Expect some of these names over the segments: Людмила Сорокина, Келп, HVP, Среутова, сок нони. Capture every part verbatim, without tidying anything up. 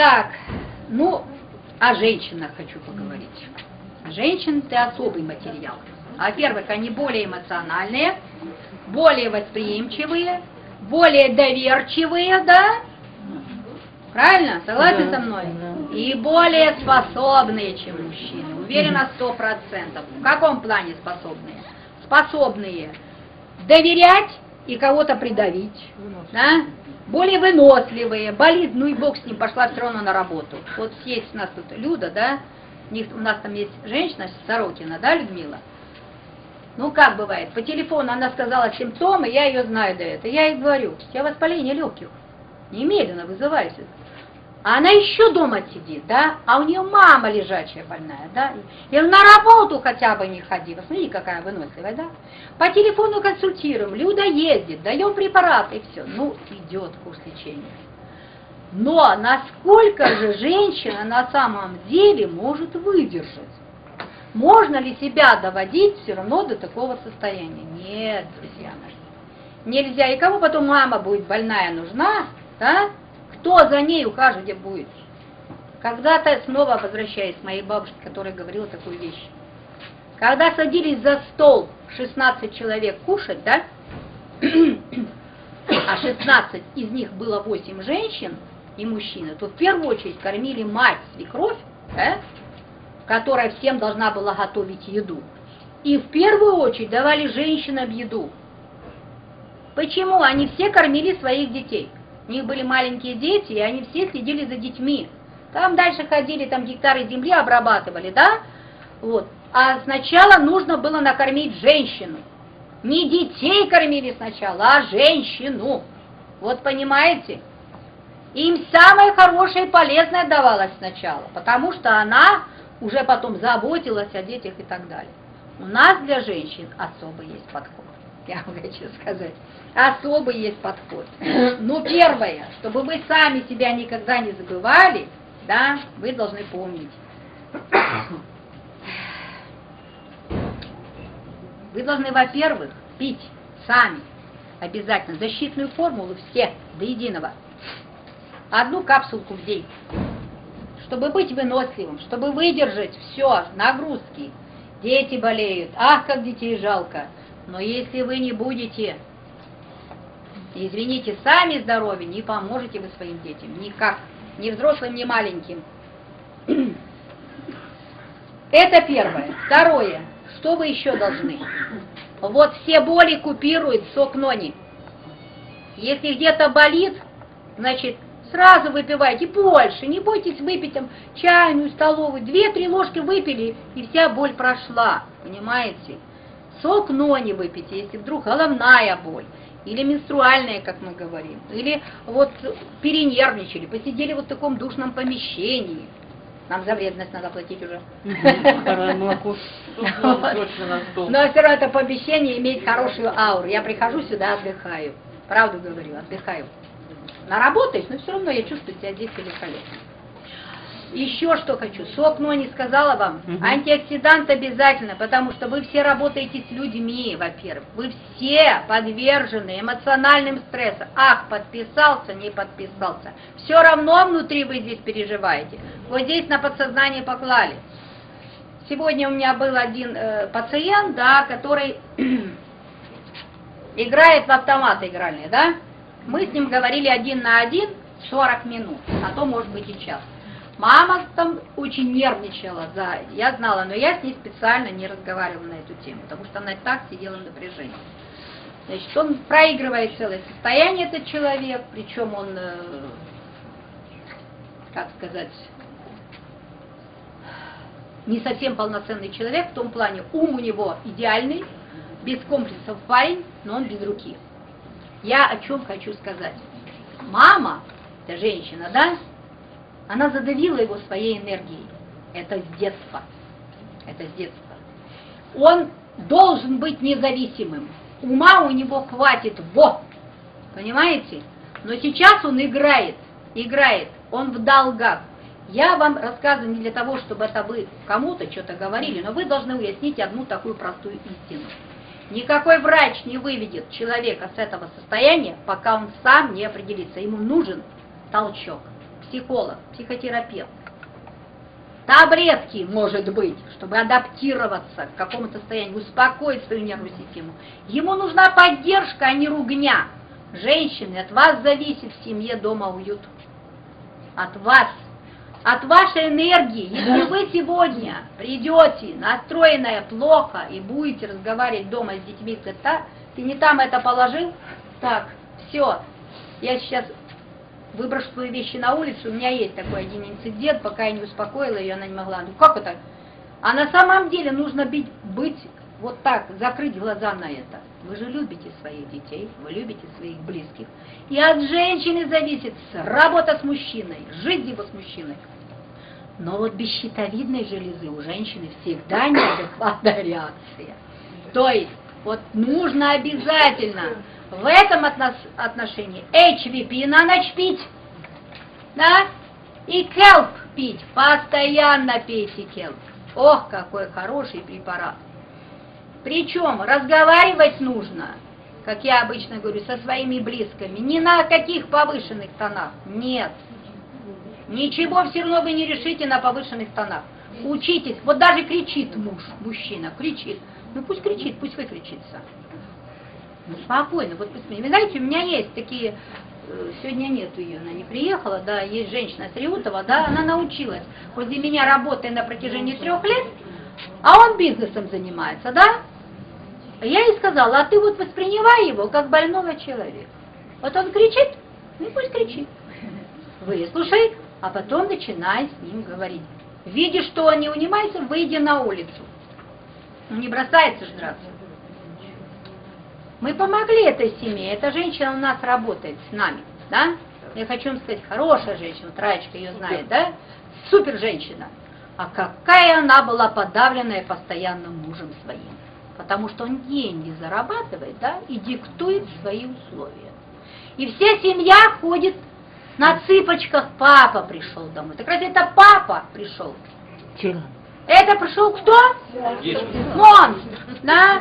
Так, ну, о женщинах хочу поговорить. Женщины — это особый материал. Во-первых, они более эмоциональные, более восприимчивые, более доверчивые, да? Правильно? Согласны да, со мной? Да. И более способные, чем мужчины. Уверена, сто процентов. В каком плане способные? Способные доверять и кого-то придавить. Да? Более выносливые. Болит, ну и бог с ним, пошла все равно на работу. Вот есть у нас тут Люда, да? У нас там есть женщина, Сорокина, да, Людмила? Ну как бывает, по телефону она сказала симптомы, я ее знаю до этого. Я ей говорю, у тебя воспаление легких. Немедленно вызывайся. А она еще дома сидит, да? А у нее мама лежачая больная, да? И на работу хотя бы не ходи. Посмотри, какая выносливая, да? По телефону консультируем, Люда ездит, даем препараты и все. Ну, идет курс лечения. Но насколько же женщина на самом деле может выдержать? Можно ли себя доводить все равно до такого состояния? Нет, друзья мои. Нельзя. И кому потом мама будет больная нужна, да? Кто за ней ухаживать будет? Когда-то, снова возвращаясь к моей бабушке, которая говорила такую вещь. Когда садились за стол шестнадцать человек кушать, да? А шестнадцать из них было восемь женщин и мужчины, то в первую очередь кормили мать, свекровь, да? Которая всем должна была готовить еду. И в первую очередь давали женщинам еду. Почему? Они все кормили своих детей. У них были маленькие дети, и они все следили за детьми. Там дальше ходили, там гектары земли обрабатывали, да? Вот. А сначала нужно было накормить женщину. Не детей кормили сначала, а женщину. Вот понимаете? Им самое хорошее и полезное давалось сначала, потому что она уже потом заботилась о детях и так далее. У нас для женщин особый есть подход. Я вам хочу сказать, особый есть подход. Ну, первое, чтобы вы сами себя никогда не забывали, да, вы должны помнить. Вы должны, во-первых, пить сами обязательно защитную формулу все до единого. Одну капсулку в день. Чтобы быть выносливым, чтобы выдержать все, нагрузки. Дети болеют, ах, как детей жалко. Но если вы не будете, извините, сами здоровье, не поможете вы своим детям. Никак. Ни взрослым, ни маленьким. Это первое. Второе. Что вы еще должны? Вот все боли купирует сок нони. Если где-то болит, значит, сразу выпивайте больше. Не бойтесь выпить там чайную, столовую. Две-три ложки выпили, и вся боль прошла. Понимаете? Сок нони выпейте, если вдруг головная боль, или менструальная, как мы говорим, или вот перенервничали, посидели вот в таком душном помещении. Нам за вредность надо платить уже. Но все равно это помещение имеет хорошую ауру. Я прихожу сюда, отдыхаю. Правду говорю, отдыхаю. Наработаюсь, но все равно я чувствую себя здесь великолепно. Еще что хочу. Сок нони сказала вам. Угу. Антиоксидант обязательно, потому что вы все работаете с людьми, во-первых. Вы все подвержены эмоциональным стрессам. Ах, подписался, не подписался. Все равно внутри вы здесь переживаете. Вот здесь на подсознание поклали. Сегодня у меня был один э, пациент, да, который играет в автоматы игральные, да? Мы с ним говорили один на один сорок минут, а то может быть и час. Мама там очень нервничала, да, я знала, но я с ней специально не разговаривала на эту тему, потому что она так сидела в напряжении. Значит, он проигрывает целое состояние, этот человек, причем он, как сказать, не совсем полноценный человек, в том плане, ум у него идеальный, без комплексов парень, но он без руки. Я о чем хочу сказать. Мама, это женщина, да? Она задавила его своей энергией. Это с детства. Это с детства. Он должен быть независимым. Ума у него хватит. Вот. Понимаете? Но сейчас он играет. Играет. Он в долгах. Я вам рассказываю не для того, чтобы это вы кому-то что-то говорили, но вы должны уяснить одну такую простую истину. Никакой врач не выведет человека с этого состояния, пока он сам не определится. Ему нужен толчок. психолог, психотерапевт. Таблетки, может быть, чтобы адаптироваться к какому-то состоянию, успокоить свою нервную систему. Ему нужна поддержка, а не ругня. Женщины, от вас зависит в семье, дома, уют. От вас. От вашей энергии. Если вы сегодня придете, настроенная плохо, и будете разговаривать дома с детьми, сказать, «Та, ты не там это положил? Так, все, я сейчас выброшу свои вещи на улицу». У меня есть такой один инцидент, пока я не успокоила ее, она не могла. Ну как это? А на самом деле нужно быть, быть вот так, закрыть глаза на это. Вы же любите своих детей, вы любите своих близких. И от женщины зависит работа с мужчиной, жизнь его с мужчиной. Но вот без щитовидной железы у женщины всегда неадекватная реакция. То есть, вот нужно обязательно в этом отношении эйч ви пи на ночь пить, да, и келп пить, постоянно пейте келп. Ох, какой хороший препарат. Причем разговаривать нужно, как я обычно говорю, со своими близкими, ни на каких повышенных тонах, нет. Ничего все равно вы не решите на повышенных тонах. Учитесь, вот даже кричит муж, мужчина, кричит, ну пусть кричит, пусть выкричится. Ну спокойно, вот посмотрите, знаете, у меня есть такие, сегодня нету ее, она не приехала, да, есть женщина Среутова, да, она научилась, возле меня работая на протяжении трех лет, а он бизнесом занимается, да? Я ей сказала, а ты вот воспринимай его как больного человека. Вот он кричит, ну пусть кричит. Выслушай, а потом начинай с ним говорить. Видишь, что он не унимается, выйди на улицу. Не бросается же драться. Мы помогли этой семье, эта женщина у нас работает с нами, да? Я хочу вам сказать, хорошая женщина, вот Раечка ее знает, да? Супер женщина. А какая она была подавленная постоянным мужем своим. Потому что он деньги зарабатывает, да, и диктует свои условия. И вся семья ходит на цыпочках, папа пришел домой. Так раз это папа пришел? Вчера. Это пришел кто? Монстр. Да?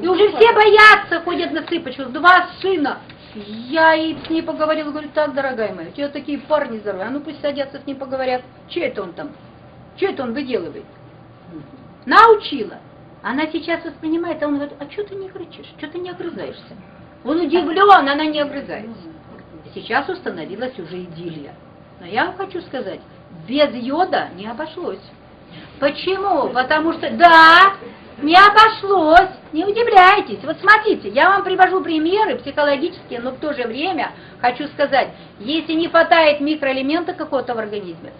И уже все боятся, ходят на цыпочках. Два сына. Я и с ней поговорила, говорю, так, дорогая моя, у тебя такие парни здоровые, а ну пусть садятся с ней поговорят. Че это он там? Что это он выделывает? Научила. Она сейчас воспринимает, а он говорит, а что ты не кричишь, что ты не огрызаешься? Он удивлен, она не огрызается. Сейчас установилась уже идиллия. Но я вам хочу сказать, без йода не обошлось. Почему? Потому что, да, не обошлось, не удивляйтесь. Вот смотрите, я вам привожу примеры психологические, но в то же время хочу сказать, если не хватает микроэлемента какого-то в организме,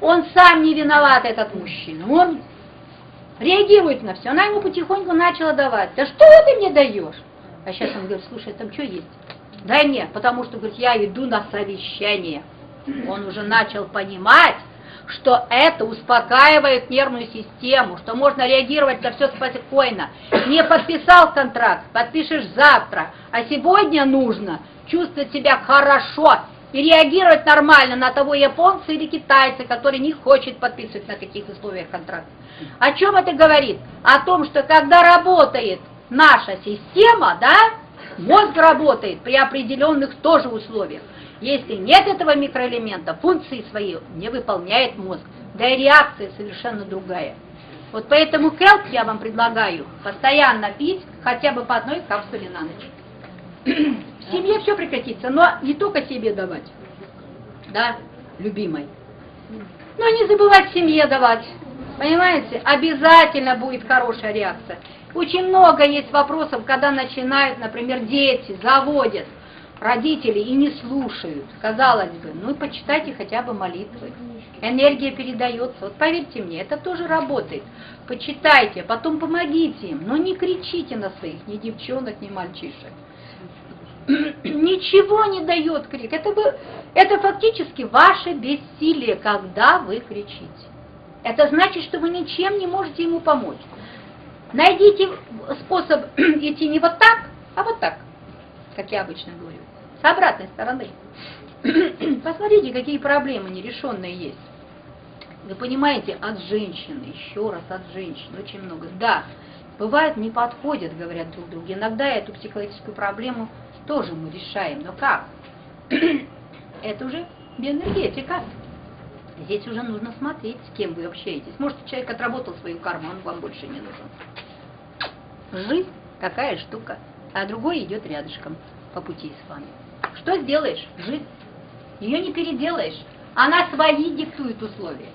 он сам не виноват, этот мужчина. Он реагирует на все. Она ему потихоньку начала давать. Да что ты мне даешь? А сейчас он говорит, слушай, там что есть? Дай мне, потому что, говорит, я иду на совещание. Он уже начал понимать, что это успокаивает нервную систему, что можно реагировать на все спокойно. Не подписал контракт, подпишешь завтра. А сегодня нужно чувствовать себя хорошо. И реагировать нормально на того японца или китайца, который не хочет подписывать на каких условиях контракт. О чем это говорит? О том, что когда работает наша система, да, мозг работает при определенных тоже условиях. Если нет этого микроэлемента, функции свои не выполняет мозг. Да и реакция совершенно другая. Вот поэтому келп я вам предлагаю постоянно пить хотя бы по одной капсуле на ночь. В семье все прекратится, но не только себе давать, да, любимой. Но не забывать семье давать, понимаете? Обязательно будет хорошая реакция. Очень много есть вопросов, когда начинают, например, дети заводят родители и не слушают. Казалось бы, ну и почитайте хотя бы молитвы. Энергия передается. Вот поверьте мне, это тоже работает. Почитайте, потом помогите им, но не кричите на своих, ни девчонок, ни мальчишек. Ничего не дает крик. Это, вы, это фактически ваше бессилие, когда вы кричите. Это значит, что вы ничем не можете ему помочь. Найдите способ идти не вот так, а вот так, как я обычно говорю, с обратной стороны. Посмотрите, какие проблемы нерешенные есть. Вы понимаете, от женщины, еще раз от женщин, очень много. Да, бывает, не подходят, говорят друг другу. Иногда эту психологическую проблему тоже мы решаем, но как? Это уже биоэнергетика. Здесь уже нужно смотреть, с кем вы общаетесь. Может, человек отработал свою карму, он вам больше не нужен. Жизнь такая штука, а другой идет рядышком по пути с вами. Что сделаешь? Жизнь. Ее не переделаешь. Она свои диктует условия.